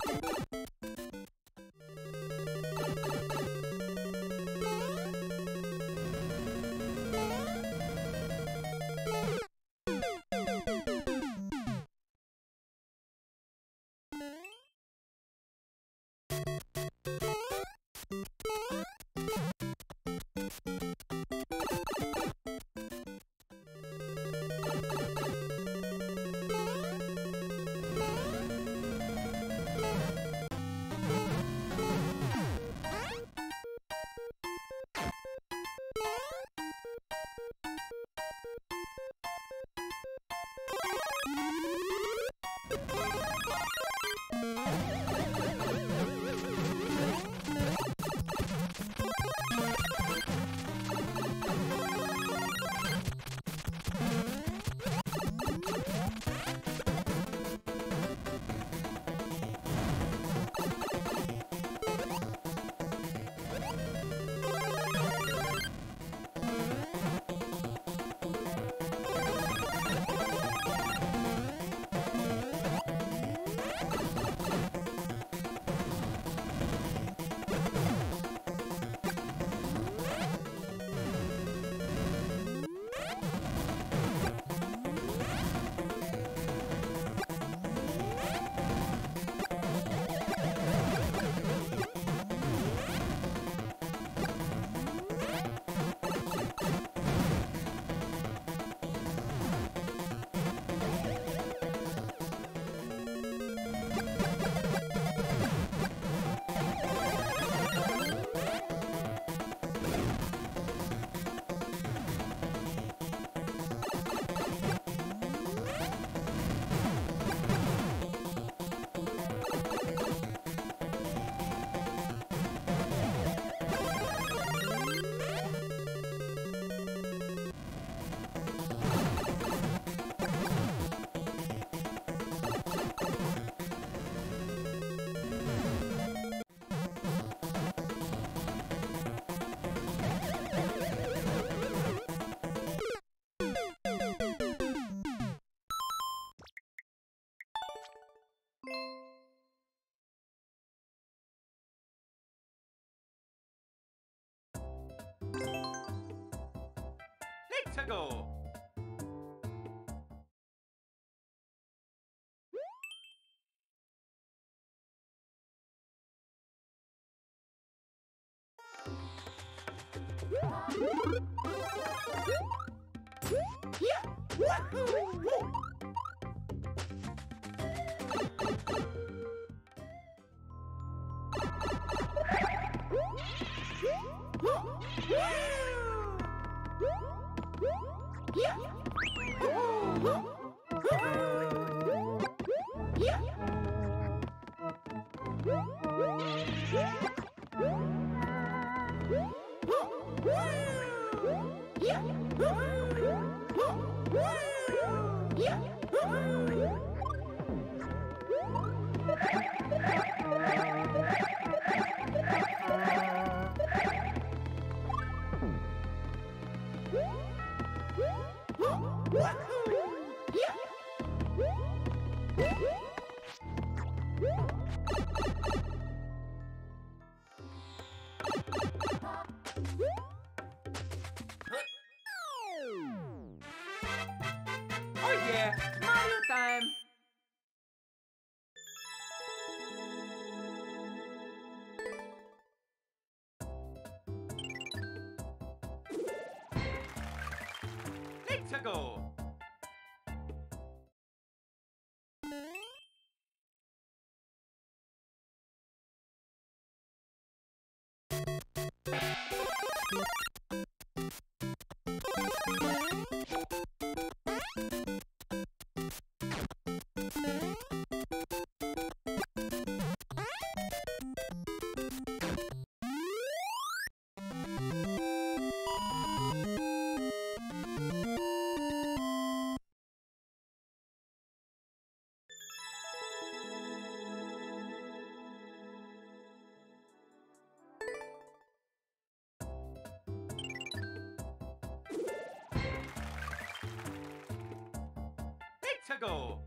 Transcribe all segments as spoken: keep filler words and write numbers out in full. Let's go! Yeah. Oh. Let's go!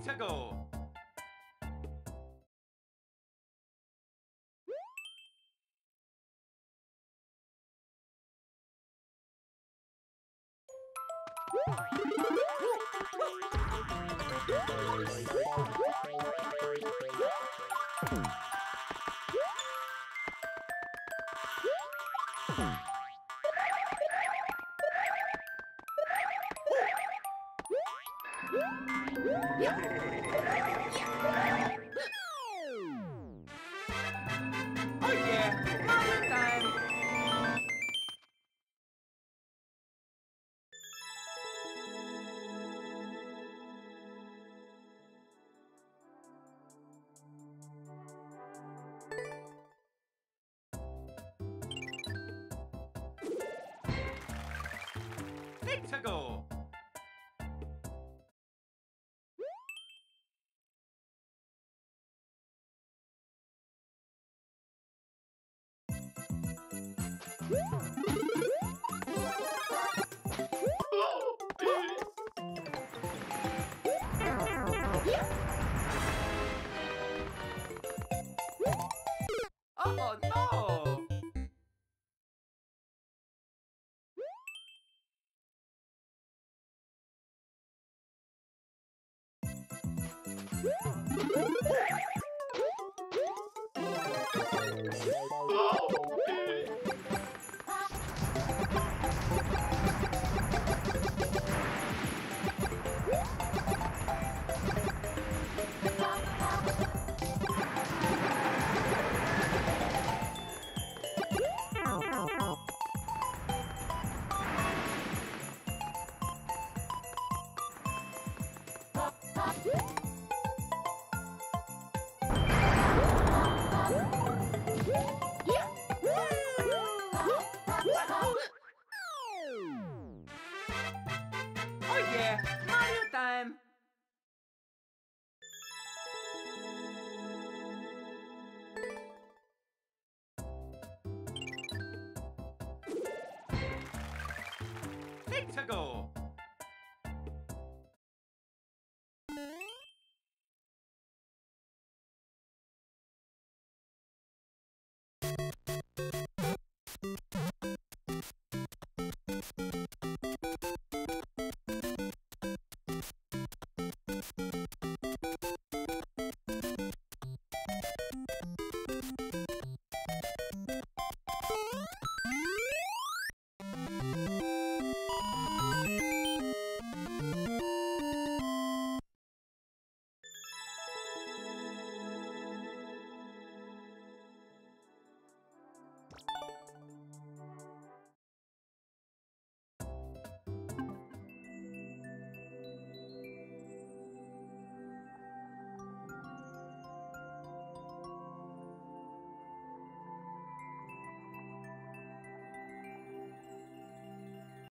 To go. To go. Oh no. Woo!